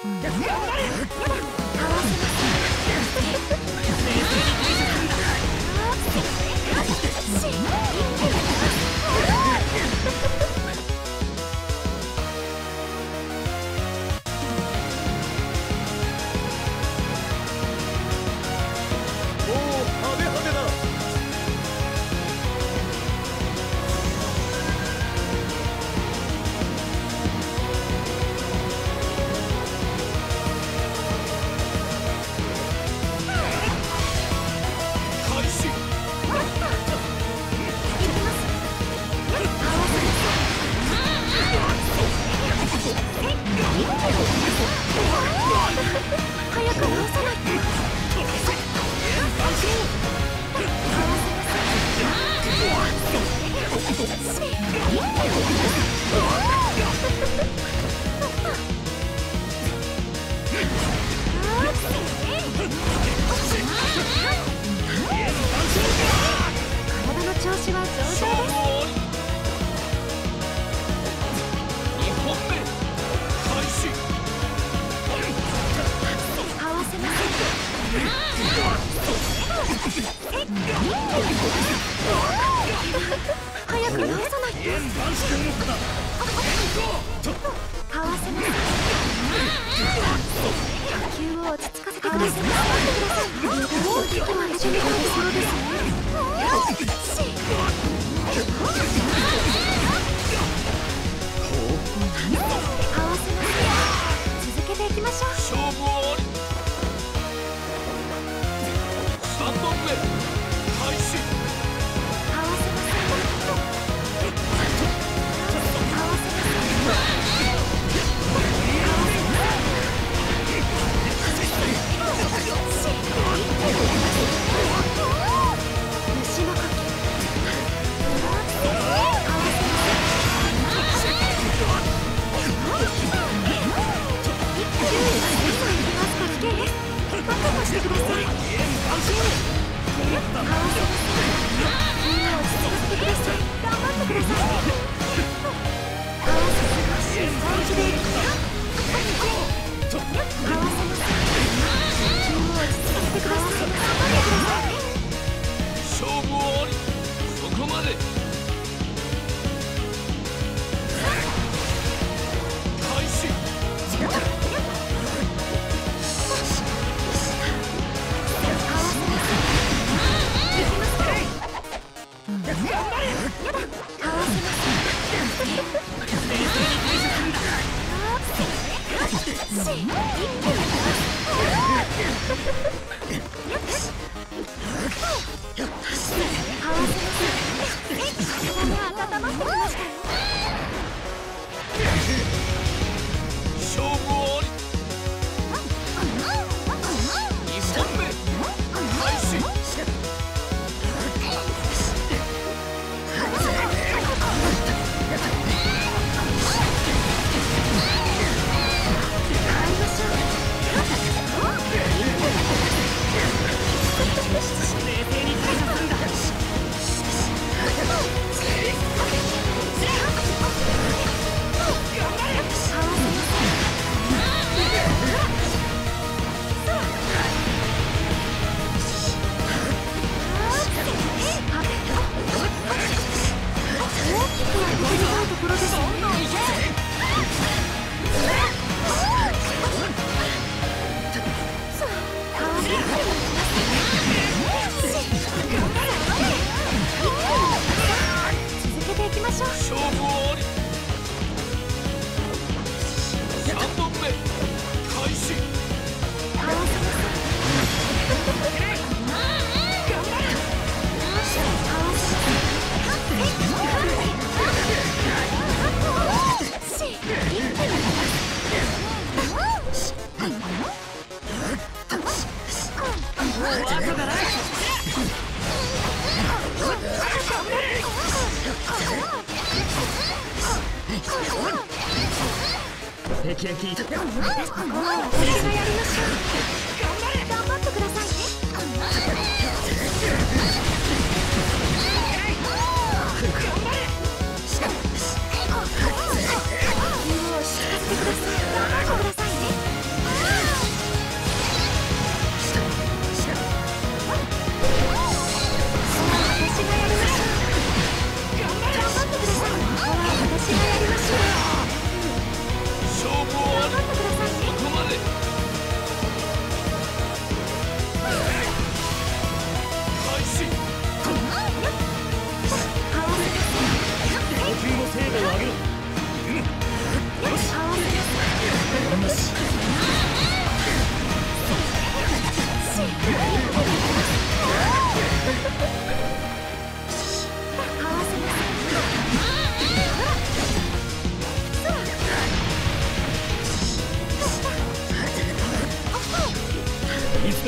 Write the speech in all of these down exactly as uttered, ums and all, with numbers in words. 頑張ってくださいね。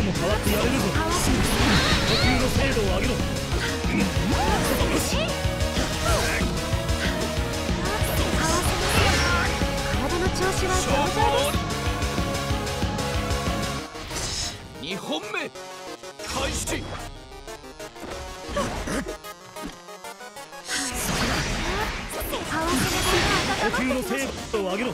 も変わってやれるぞ。補給の精度を上げろ。体の調子は上々です。にほんめ開始。補給の精度を上げろ。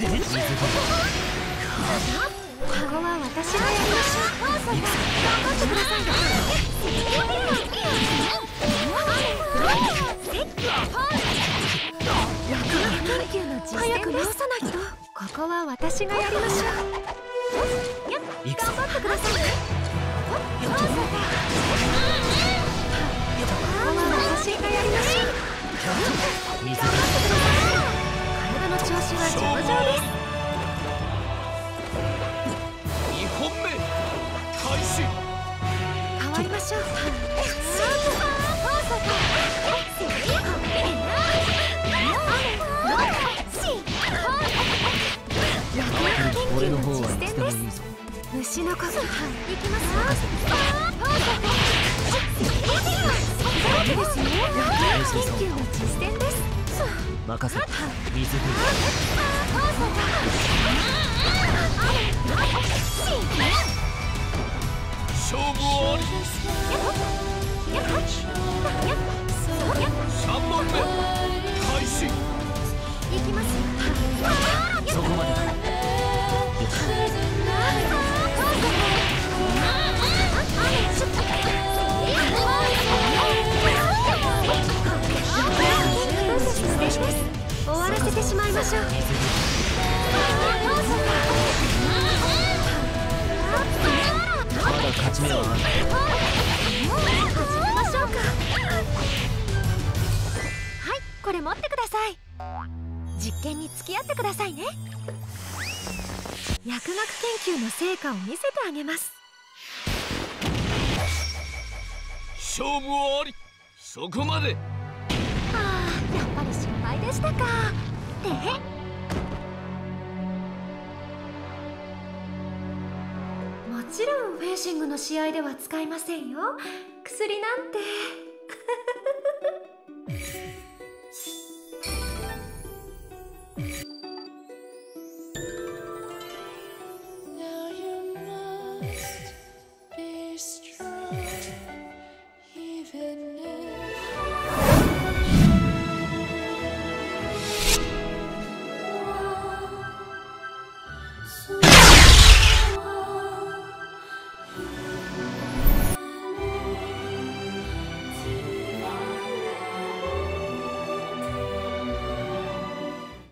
試合では使いませんよ、薬なんて